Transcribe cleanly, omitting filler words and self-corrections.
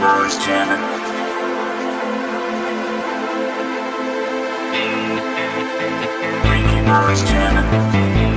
boys jamming. Freaky boys jamming.